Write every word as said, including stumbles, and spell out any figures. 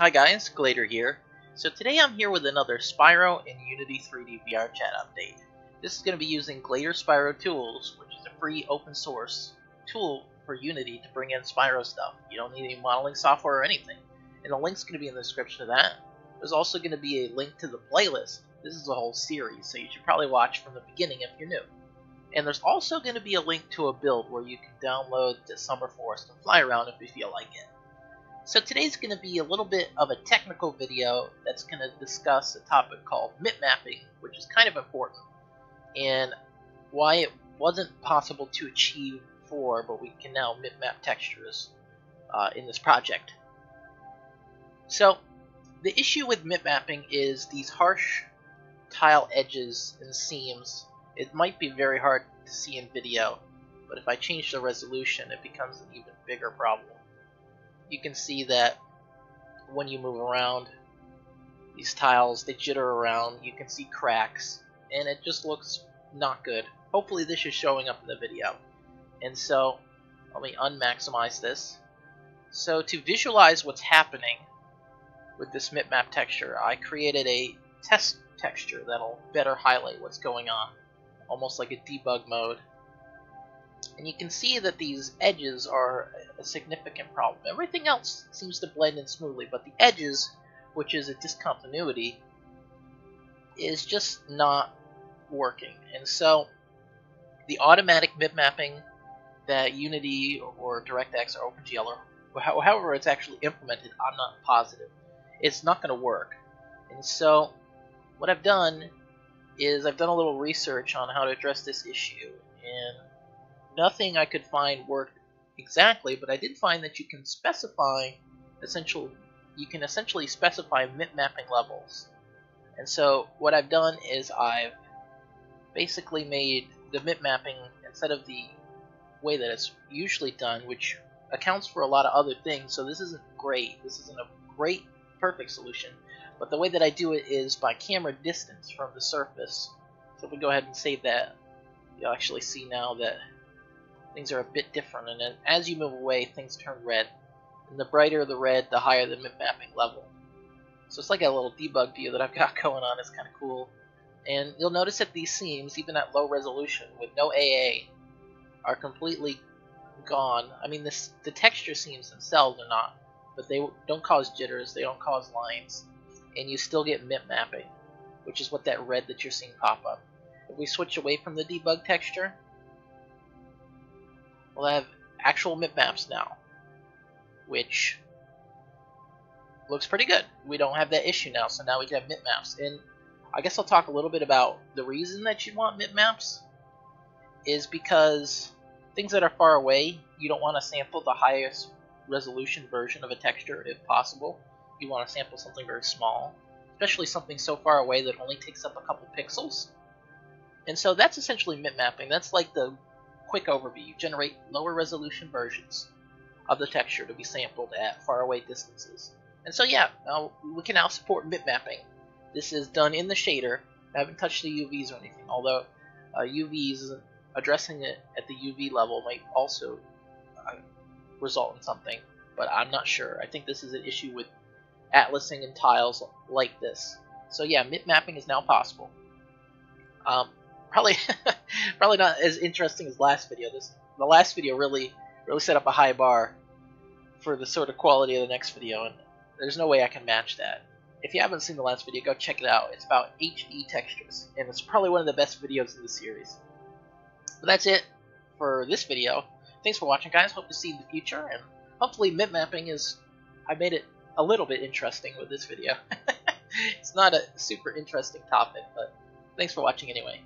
Hi guys, Glader here. So today I'm here with another Spyro and Unity three D VRChat update. This is going to be using Glader Spyro Tools, which is a free open source tool for Unity to bring in Spyro stuff. You don't need any modeling software or anything. And the link's going to be in the description of that. There's also going to be a link to the playlist. This is a whole series, so you should probably watch from the beginning if you're new. And there's also going to be a link to a build where you can download the Summer Forest and fly around if you feel like it. So today's going to be a little bit of a technical video that's going to discuss a topic called mipmapping, which is kind of important, and why it wasn't possible to achieve before, but we can now mipmap textures uh, in this project. So the issue with mipmapping is these harsh tile edges and seams. It might be very hard to see in video, but if I change the resolution, it becomes an even bigger problem. You can see that when you move around, these tiles, they jitter around, you can see cracks, and it just looks not good. Hopefully this is showing up in the video. And so, let me unmaximize this. So to visualize what's happening with this mipmap texture, I created a test texture that'll better highlight what's going on, almost like a debug mode. And you can see that these edges are a significant problem. Everything else seems to blend in smoothly, but the edges, which is a discontinuity, is just not working. And so the automatic mipmapping that Unity or DirectX or OpenGL or however it's actually implemented, I'm not positive, it's not going to work. And so what I've done is I've done a little research on how to address this issue, and nothing I could find worked exactly, but I did find that you can specify essential you can essentially specify mipmapping levels. And so what I've done is I've basically made the mipmapping, instead of the way that it's usually done, which accounts for a lot of other things, so this isn't great, this isn't a great perfect solution, but the way that I do it is by camera distance from the surface. So if we go ahead and save that, you'll actually see now that things are a bit different, and then as you move away, things turn red, and the brighter the red, the higher the mipmapping level. So it's like a little debug view that I've got going on. It's kind of cool. And you'll notice that these seams, even at low resolution with no A A, are completely gone. I mean, this, the texture seams themselves are not, but they don't cause jitters, they don't cause lines, and you still get mipmapping, which is what that red that you're seeing pop up. If we switch away from the debug texture, we'll have actual mipmaps now, which looks pretty good. We don't have that issue now, so now we can have mipmaps. And I guess I'll talk a little bit about the reason that you want mipmaps is because things that are far away, you don't want to sample the highest resolution version of a texture if possible. You want to sample something very small, especially something so far away that only takes up a couple pixels. And so that's essentially mipmapping. That's like the quick overview. You generate lower resolution versions of the texture to be sampled at faraway distances. And so yeah, now we can now support mipmapping. This is done in the shader. I haven't touched the U Vs or anything, although uh, U Vs, addressing it at the U V level might also uh, result in something, but I'm not sure. I think this is an issue with atlasing and tiles like this. So yeah, mipmapping is now possible. Um, Probably, probably not as interesting as last video. This the last video really, really set up a high bar for the sort of quality of the next video, and there's no way I can match that. If you haven't seen the last video, go check it out. It's about H D textures, and it's probably one of the best videos in the series. But that's it for this video. Thanks for watching, guys. Hope to see you in the future, and hopefully mipmapping is. I made it a little bit interesting with this video. It's not a super interesting topic, but thanks for watching anyway.